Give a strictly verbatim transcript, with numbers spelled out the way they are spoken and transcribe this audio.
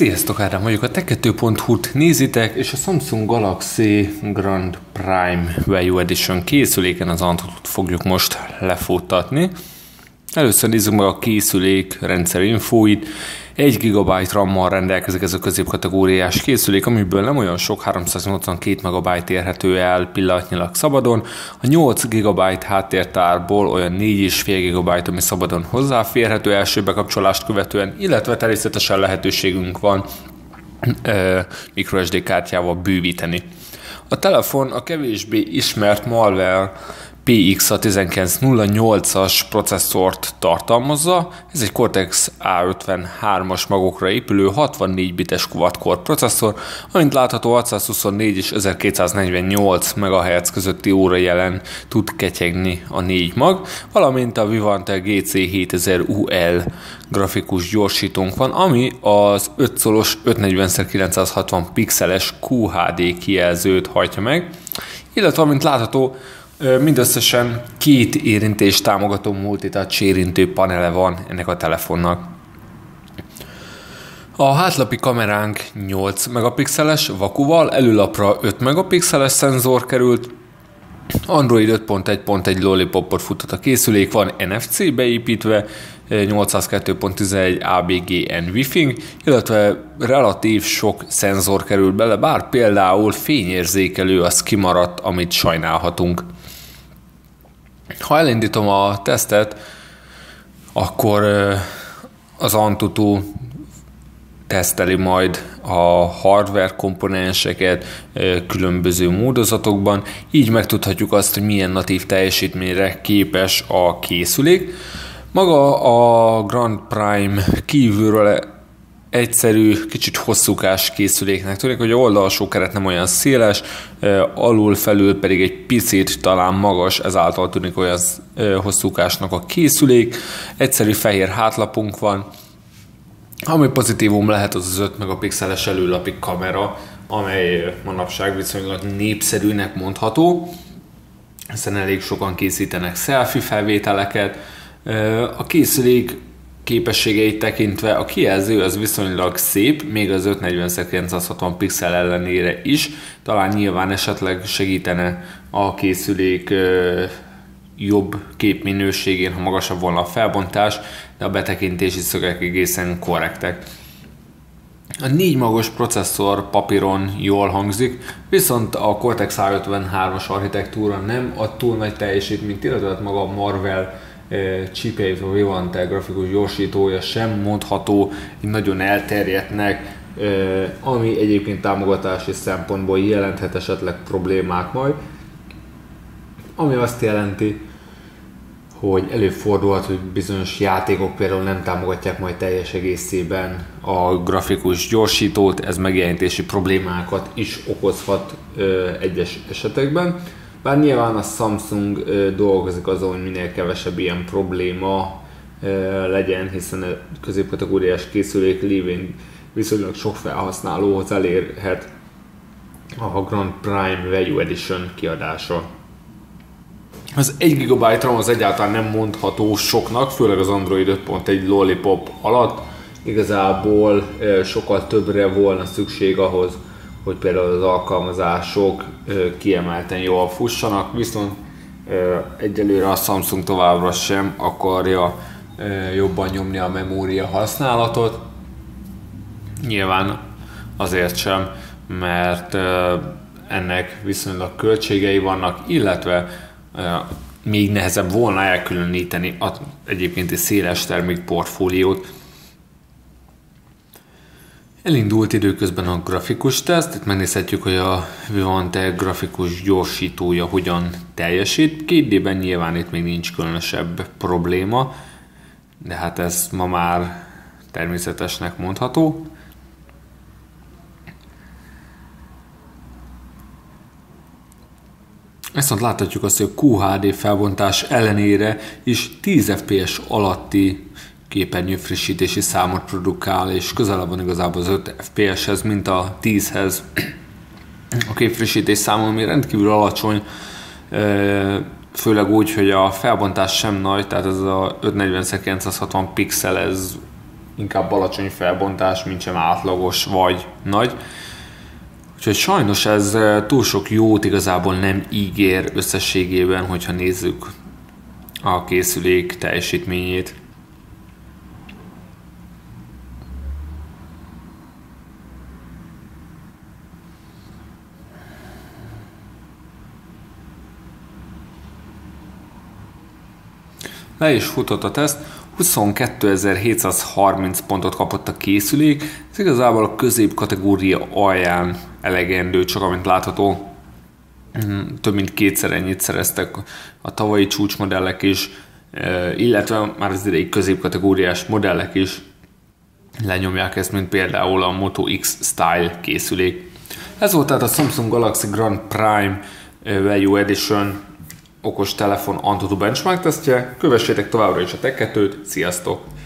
Sziasztok, Ádám vagyok, a tech kettő pont hu-t nézitek, és a Samsung Galaxy Grand Prime Value Edition készüléken az AnTuTu-t fogjuk most lefuttatni. Először nézzük meg a készülék rendszer infóit. egy gigabyte RAM-mal rendelkezik ez a középkategóriás készülék, amiből nem olyan sok, háromszáznyolcvankét megabyte érhető el pillanatnyilag szabadon. A nyolc gigabyte háttértárból olyan négy és fél gigabyte, ami szabadon hozzáférhető első bekapcsolást követően, illetve természetesen lehetőségünk van euh, microSD kártyával bővíteni. A telefon a kevésbé ismert Marvel P X a ezerkilencszáznyolcas processzort tartalmazza, ez egy Cortex A ötvenhármas magokra épülő hatvannégy bites quad-core processzor, amint látható hatszázhuszonnégy és ezerkétszáznegyvennyolc megahertz közötti óra jelen tud ketyegni a négy mag, valamint a Vivante G C hétezer U L grafikus gyorsítónk van, ami az ötszolos ötszáznegyven szer kilencszázhatvan pixeles Q H D kijelzőt hajtja meg, illetve amint látható mindösszesen két érintés támogató multitouch érintő panele van ennek a telefonnak. A hátlapi kameránk nyolc megapixeles vakuval, előlapra öt megapixeles szenzor került, Android öt pont egy pont egy Lollipopot futtat a készülék, van N F C beépítve, nyolcszázkettő pont tizenegy A B G N Wi-Fi, illetve relatív sok szenzor kerül bele, bár például fényérzékelő az kimaradt, amit sajnálhatunk. Ha elindítom a tesztet, akkor az AnTuTu teszteli majd a hardware komponenseket különböző módozatokban, így megtudhatjuk azt, hogy milyen natív teljesítményre képes a készülék. Maga a Grand Prime kívülről egyszerű, kicsit hosszúkás készüléknek tűnik, hogy a oldalsó keret nem olyan széles, alul-felül pedig egy picit talán magas, ezáltal tűnik olyan hosszúkásnak a készülék. Egyszerű fehér hátlapunk van, ami pozitívum lehet, az az öt megapixeles előlapi kamera, amely manapság viszonylag népszerűnek mondható, hiszen elég sokan készítenek selfie felvételeket. A készülék képességeit tekintve a kijelző az viszonylag szép, még az ötszáznegyven szer kilencszázhatvan pixel ellenére is, talán nyilván esetleg segítene a készülék jobb képminőségén, ha magasabb volna a felbontás, de a betekintési szögek egészen korrektek. A négy magos processzor papíron jól hangzik, viszont a Cortex A ötvenhármas architektúra nem ad túl nagy teljesítményt, illetve maga a Marvel csipje, a Vivante grafikus gyorsítója sem mondható nagyon elterjedtnek, ami egyébként támogatási szempontból jelenthet esetleg problémák majd, ami azt jelenti, hogy előfordulhat, hogy bizonyos játékok például nem támogatják majd teljes egészében a grafikus gyorsítót, ez megjelenítési problémákat is okozhat ö, egyes esetekben. Bár nyilván a Samsung ö, dolgozik azon, hogy minél kevesebb ilyen probléma ö, legyen, hiszen a középkategóriás készülék lévén viszonylag sok felhasználóhoz elérhet a Grand Prime Value Edition kiadása. Az egy gigabyte RAM az egyáltalán nem mondható soknak, főleg az Android öt pont egy Lollipop alatt. Igazából sokkal többre volna szükség ahhoz, hogy például az alkalmazások kiemelten jól fussanak, viszont egyelőre a Samsung továbbra sem akarja jobban nyomni a memória használatot. Nyilván azért sem, mert ennek viszonylag költségei vannak, illetve még nehezebb volna elkülöníteni az egyébként egy széles termékportfóliót. Elindult időközben a grafikus teszt, itt megnézhetjük, hogy a Vivante grafikus gyorsítója hogyan teljesít. két dében nyilván itt még nincs különösebb probléma, de hát ez ma már természetesnek mondható. Viszont láthatjuk azt, hogy a Q H D felbontás ellenére is tíz F P S alatti képernyőfrissítési számot produkál, és közelebb van igazából az öt F P S-hez, mint a tízhez. A képfrissítés száma, ami rendkívül alacsony, főleg úgy, hogy a felbontás sem nagy, tehát ez a ötszáznegyven szer kilencszázhatvan pixel, ez inkább alacsony felbontás, mint sem átlagos vagy nagy. Úgyhogy sajnos ez túl sok jót igazából nem ígér összességében, hogyha nézzük a készülék teljesítményét. Le is futott a teszt, huszonkétezer-hétszázharminc pontot kapott a készülék, ez igazából a középkategória alján elegendő, csak amint látható, több mint kétszer ennyit szereztek a tavalyi csúcsmodellek is, illetve már az idei középkategóriás modellek is lenyomják ezt, mint például a Moto X Style készülék. Ez volt tehát a Samsung Galaxy Grand Prime Value Edition okostelefon AnTuTu benchmark tesztje. Kövessétek továbbra is a Tech kettőt, sziasztok!